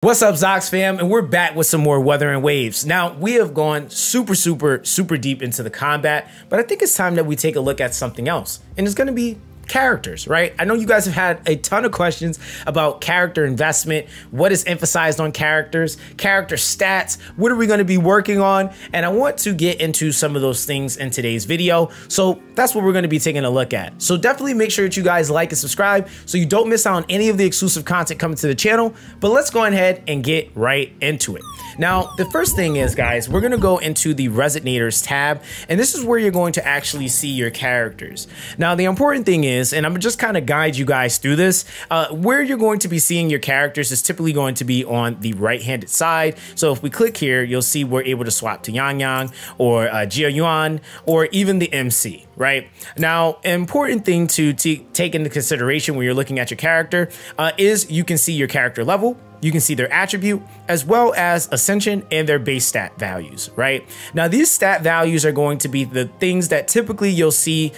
What's up, Zox fam? And we're back with some more Wuthering Waves. Now, we have gone super deep into the combat, but I think it's time that we take a look at something else. And it's going to be characters, right? I know you guys have had a ton of questions about character investment, what is emphasized on characters, character stats, what are we going to be working on? And I want to get into some of those things in today's video. So that's what we're going to be taking a look at. So definitely make sure that you guys like and subscribe so you don't miss out on any of the exclusive content coming to the channel. But let's go ahead and get right into it. Now, the first thing is, guys, we're going to go into the Resonators tab, and this is where you're going to actually see your characters. Now, the important thing is, and I'm just kind of guide you guys through this, where you're going to be seeing your characters is typically going to be on the right-handed side. So if we click here, you'll see we're able to swap to Yang Yang or Jia Yuan or even the MC. Right now, important thing to take into consideration when you're looking at your character is you can see your character level, you can see their attribute, as well as ascension and their base stat values. Right now, these stat values are going to be the things that typically you'll see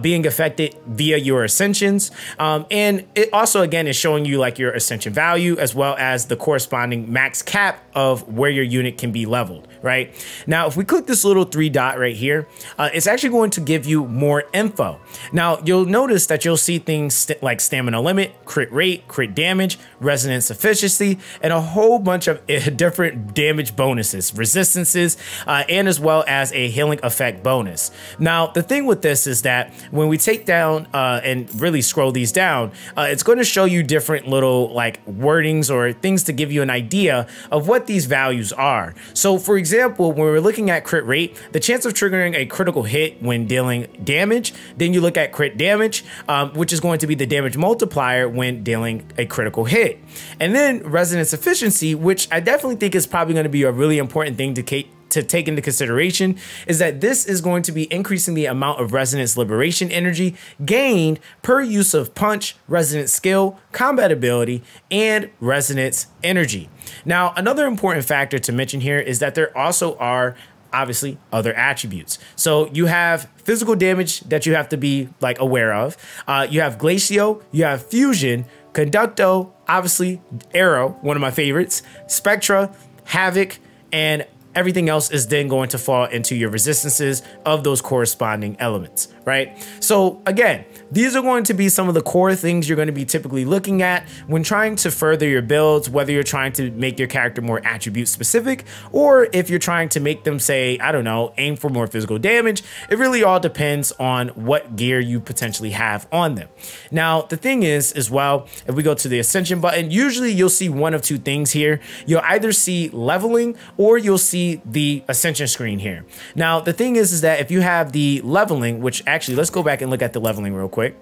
being affected via your ascensions, and it also again is showing you like your ascension value as well as the corresponding max cap of where your unit can be leveled. Right now, if we click this little three dot right here, it's actually going to give you more info. Now you'll notice that you'll see things like stamina limit, crit rate, crit damage, resonance efficiency, and a whole bunch of different damage bonuses, resistances, and as well as a healing effect bonus. Now the thing with this is that when we take down and really scroll these down, it's going to show you different little like wordings or things to give you an idea of what these values are. So for example, when we're looking at crit rate, the chance of triggering a critical hit when dealing damage, then you look at crit damage, which is going to be the damage multiplier when dealing a critical hit, and then resonance efficiency, which I definitely think is probably going to be a really important thing to take into consideration, is that this is going to be increasing the amount of resonance liberation energy gained per use of punch, resonance skill, combat ability, and resonance energy. Now another important factor to mention here is that there also are obviously other attributes. So you have physical damage that you have to be like aware of, you have glacio, you have fusion, conducto, obviously arrow, one of my favorites, spectra, havoc, and everything else is then going to fall into your resistances of those corresponding elements, right? So again, these are going to be some of the core things you're going to be typically looking at when trying to further your builds, whether you're trying to make your character more attribute specific, or if you're trying to make them, say, I don't know, aim for more physical damage. It really all depends on what gear you potentially have on them. Now, the thing is, as well, if we go to the ascension button, usually you'll see one of two things here. You'll either see leveling or you'll see the ascension screen here. Now the thing is that if you have the leveling, which actually let's go back and look at the leveling real quick,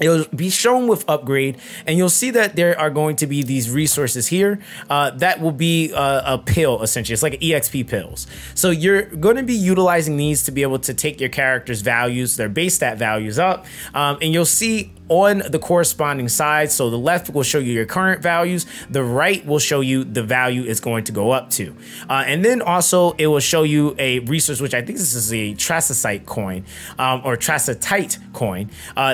it'll be shown with upgrade, and you'll see that there are going to be these resources here that will be a pill, essentially. It's like an EXP pills. So you're going to be utilizing these to be able to take your character's values, their base stat values up, and you'll see on the corresponding side. So the left will show you your current values, the right will show you the value it's going to go up to, and then also it will show you a resource, which I think this is a tracetite coin, or tracetite coin.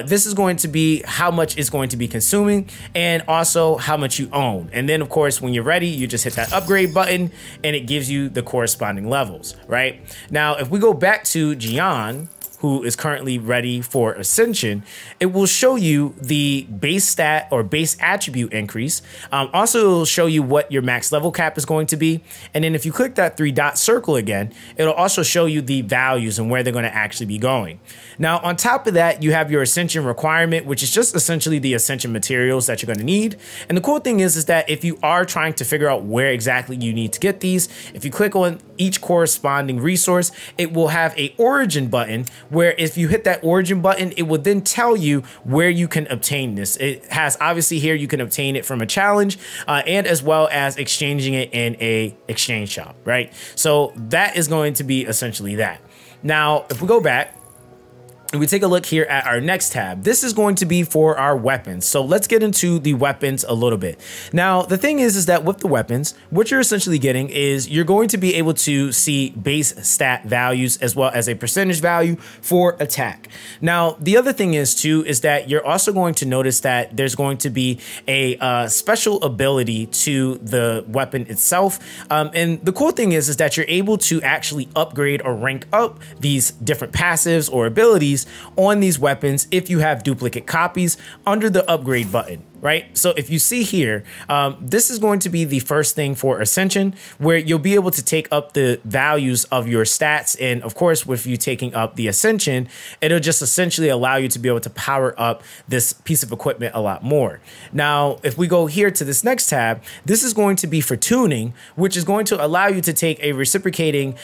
This is going to be how much it's going to be consuming and also how much you own, and then of course when you're ready you just hit that upgrade button and it gives you the corresponding levels. Right now if we go back to Jiang, who is currently ready for ascension, it will show you the base stat or base attribute increase. Also, it'll show you what your max level cap is going to be. And then if you click that three dot circle again, it'll also show you the values and where they're going to actually be going. Now, on top of that, you have your ascension requirement, which is just essentially the ascension materials that you're going to need. And the cool thing is that if you are trying to figure out where exactly you need to get these, if you click on each corresponding resource, it will have a origin button, where if you hit that origin button, it will then tell you where you can obtain this. It has obviously here, you can obtain it from a challenge, and as well as exchanging it in a exchange shop, right? So that is going to be essentially that. Now, if we go back, and we take a look here at our next tab, this is going to be for our weapons. So let's get into the weapons a little bit. Now, the thing is that with the weapons, what you're essentially getting is you're going to be able to see base stat values as well as a percentage value for attack. Now, the other thing is too, is that you're also going to notice that there's going to be a special ability to the weapon itself. And the cool thing is that you're able to actually upgrade or rank up these different passives or abilities on these weapons if you have duplicate copies under the upgrade button, right? So if you see here, this is going to be the first thing for Ascension, where you'll be able to take up the values of your stats. And of course, with you taking up the Ascension, it'll just essentially allow you to be able to power up this piece of equipment a lot more. Now, if we go here to this next tab, this is going to be for tuning, which is going to allow you to take a reciprocating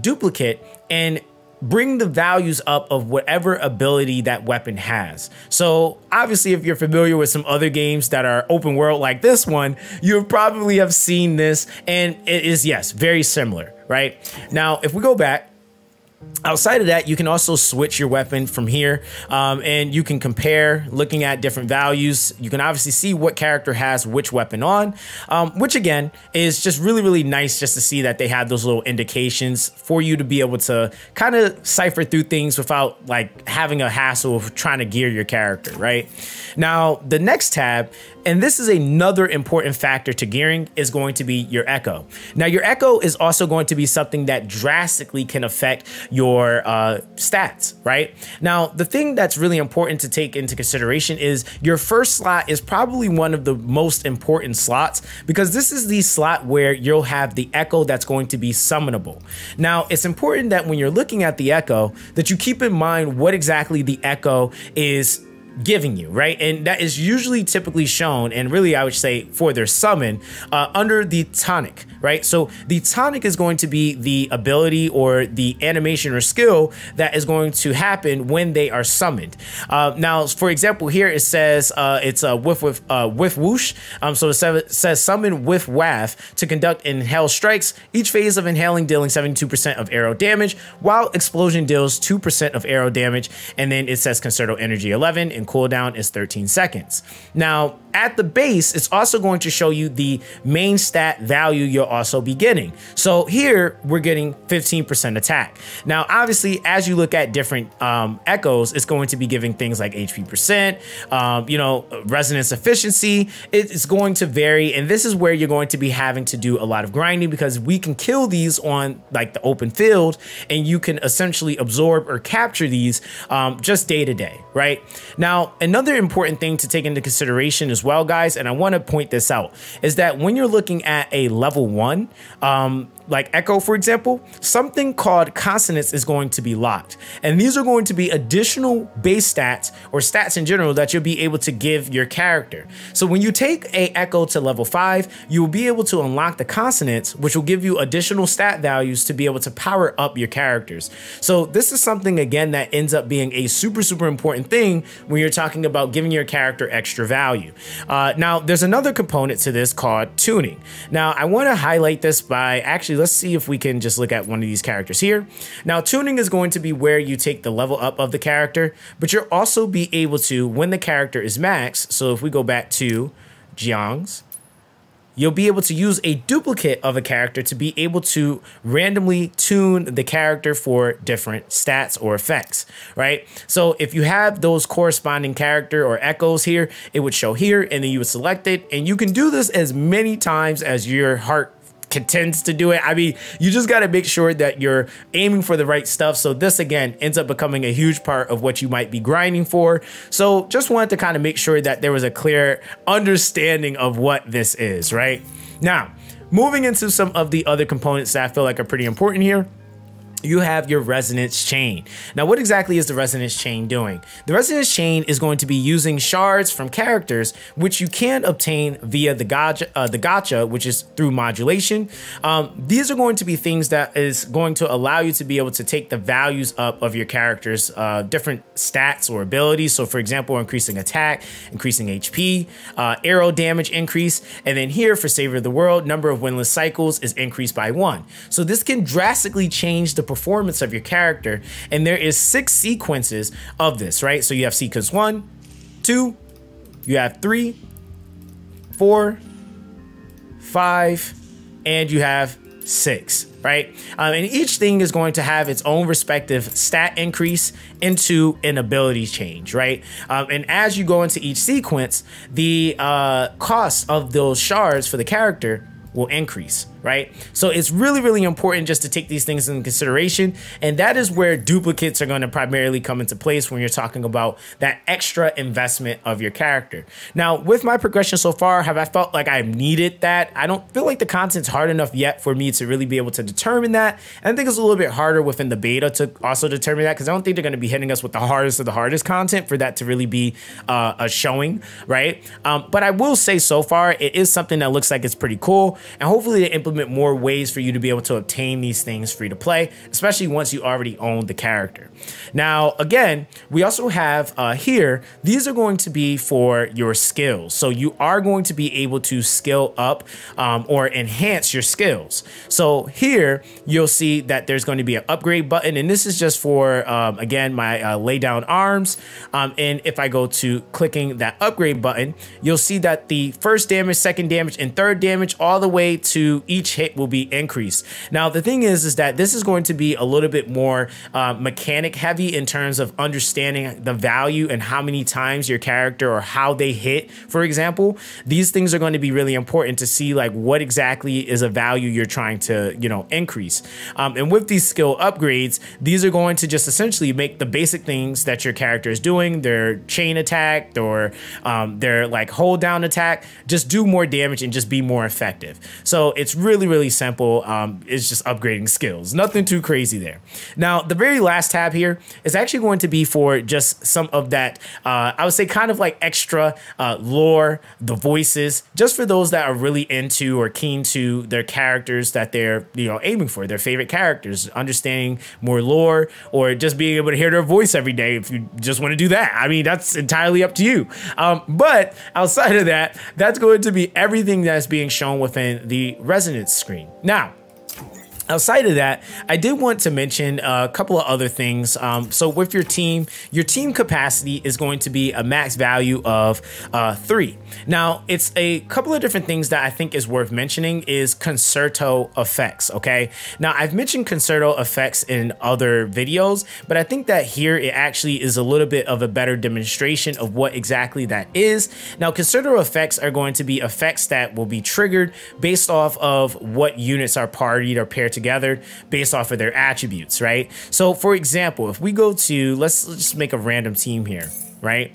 duplicate and bring the values up of whatever ability that weapon has. So obviously, if you're familiar with some other games that are open world like this one, you probably have seen this, and it is, yes, very similar, right? Now, if we go back, outside of that, you can also switch your weapon from here, and you can compare looking at different values. You can obviously see what character has which weapon on, which again is just really, really nice just to see that they have those little indications for you to be able to kind of cipher through things without like having a hassle of trying to gear your character, right? Now, the next tab, and this is another important factor to gearing, is going to be your echo. Now, your echo is also going to be something that drastically can affect your stats, right? Now, the thing that's really important to take into consideration is your first slot is probably one of the most important slots, because this is the slot where you'll have the echo that's going to be summonable. Now, it's important that when you're looking at the echo, that you keep in mind what exactly the echo is giving you, right? And that is usually typically shown, and really I would say for their summon, under the tonic, right? So the tonic is going to be the ability or the animation or skill that is going to happen when they are summoned. Now, for example, here it says it's a whiff whoosh. So it says summon whiff waff to conduct inhale strikes, each phase of inhaling dealing 72% of arrow damage, while explosion deals 2% of arrow damage. And then it says concerto energy 11 and cooldown is 13 seconds. Now, at the base, it's also going to show you the main stat value you'll also be getting. So here we're getting 15% attack. Now, obviously, as you look at different echoes, it's going to be giving things like HP percent, you know, resonance efficiency. It's going to vary. And this is where you're going to be having to do a lot of grinding, because we can kill these on like the open field, and you can essentially absorb or capture these just day to day, right? Now, another important thing to take into consideration as well, guys, and I want to point this out, is that when you're looking at a level one, like echo, for example, something called consonants is going to be locked. And these are going to be additional base stats or stats in general that you'll be able to give your character. So when you take a echo to level 5, you will be able to unlock the consonants, which will give you additional stat values to be able to power up your characters. So this is something, again, that ends up being a super, super important thing when you're talking about giving your character extra value. Now, there's another component to this called tuning. Now, I want to highlight this by actually, let's see if we can just look at one of these characters here. Now, tuning is going to be where you take the level up of the character, but you'll also be able to, when the character is max, so if we go back to Jiang's, you'll be able to use a duplicate of a character to be able to randomly tune the character for different stats or effects, right? So if you have those corresponding character or echoes here, it would show here, and then you would select it, and you can do this as many times as your heart contends to do it. I mean, you just got to make sure that you're aiming for the right stuff. So this, again, ends up becoming a huge part of what you might be grinding for. So just wanted to kind of make sure that there was a clear understanding of what this is, right? Now, moving into some of the other components that I feel like are pretty important here. You have your resonance chain. Now, what exactly is the resonance chain doing? The resonance chain is going to be using shards from characters, which you can obtain via the gacha, which is through modulation. These are going to be things that is going to allow you to be able to take the values up of your character's different stats or abilities. So, for example, increasing attack, increasing HP, arrow damage increase, and then here for Savior of the World, number of winless cycles is increased by 1. So this can drastically change the performance of your character. And there is 6 sequences of this, right? So you have sequence 1, 2, you have 3, 4, 5, and you have 6, right? And each thing is going to have its own respective stat increase into an ability change, right? And as you go into each sequence, the cost of those shards for the character will increase, right? So it's really, really important just to take these things into consideration. And that is where duplicates are going to primarily come into place when you're talking about that extra investment of your character. Now, with my progression so far, have I felt like I've needed that? I don't feel like the content's hard enough yet for me to really be able to determine that. And I think it's a little bit harder within the beta to also determine that, because I don't think they're going to be hitting us with the hardest of the hardest content for that to really be a showing, right? But I will say so far, it is something that looks like it's pretty cool. And hopefully they implement more ways for you to be able to obtain these things free to play, especially once you already own the character. Now, again, we also have here, these are going to be for your skills. So you are going to be able to skill up or enhance your skills. So here you'll see that there's going to be an upgrade button. And this is just for, again, my lay down arms. And if I go to clicking that upgrade button, you'll see that the first damage, second damage, and third damage all the way to each hit will be increased. Now, the thing is that this is going to be a little bit more mechanic heavy in terms of understanding the value and how many times your character or how they hit, for example. These things are going to be really important to see like what exactly is a value you're trying to, you know, increase. And with these skill upgrades, these are going to just essentially make the basic things that your character is doing, their chain attack or their like hold down attack, just do more damage and just be more effective. So it's really, really simple. It's just upgrading skills, nothing too crazy there. Now, the very last tab here is actually going to be for just some of that, I would say kind of like extra lore, the voices, just for those that are really into or keen to their characters that they're, you know, aiming for, their favorite characters, understanding more lore or just being able to hear their voice every day if you just want to do that. I mean, that's entirely up to you. But outside of that, that's going to be everything that's being shown within the resonance screen. Now, outside of that, I did want to mention a couple of other things. So with your team capacity is going to be a max value of 3. Now, it's a couple of different things that I think is worth mentioning is concerto effects, okay? Now, I've mentioned concerto effects in other videos, but I think that here it actually is a little bit of a better demonstration of what exactly that is. Now, concerto effects are going to be effects that will be triggered based off of what units are partied or paired together based off of their attributes, right? So for example, if we go to, let's just make a random team here, right?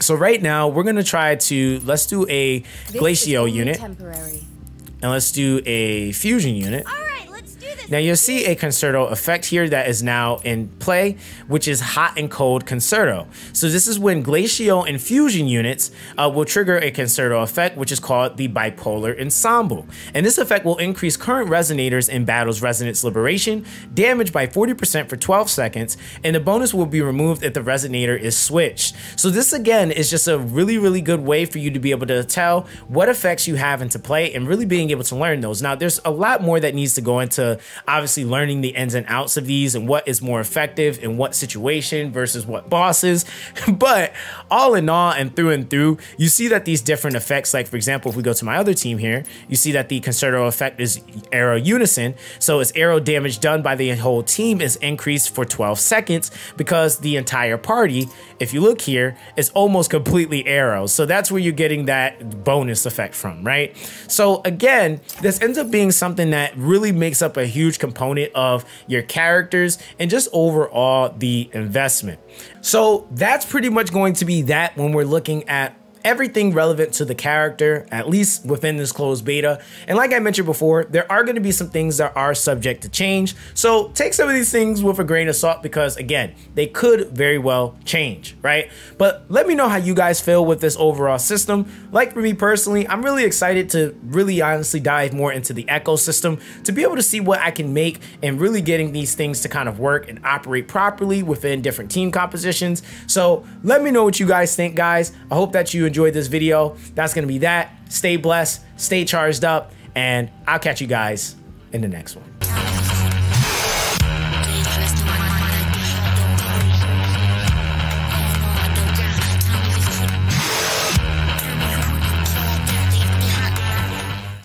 So right now we're gonna try to, let's do a Glacio unit and let's do a fusion unit. All right, let's do this. Now you'll see a concerto effect here that is now in play, which is hot and cold concerto. So this is when Glacio and fusion units will trigger a concerto effect, which is called the bipolar ensemble. And this effect will increase current resonators in battles resonance liberation damage by 40% for 12 seconds. And the bonus will be removed if the resonator is switched. So this again is just a really, really good way for you to be able to tell what effects you have into play and really being able to learn those. Now there's a lot more that needs to go into obviously learning the ins and outs of these and what is more effective in what situation versus what bosses. But all in all and through, you see that these different effects, like for example, if we go to my other team here, you see that the concerto effect is arrow unison. So it's arrow damage done by the whole team is increased for 12 seconds because the entire party, if you look here, is almost completely arrow. So that's where you're getting that bonus effect from, right? So again, this ends up being something that really makes up a huge component of your characters and just overall the investment. So that's pretty much going to be that when we're looking at everything relevant to the character, at least within this closed beta. And like I mentioned before, there are going to be some things that are subject to change. So take some of these things with a grain of salt, because again, they could very well change, right? But let me know how you guys feel with this overall system. Like for me personally, I'm really excited to really honestly dive more into the ecosystem to be able to see what I can make and really getting these things to kind of work and operate properly within different team compositions. So let me know what you guys think, guys. I hope that you enjoyed this video. That's gonna be that. Stay blessed, stay charged up, and I'll catch you guys in the next one.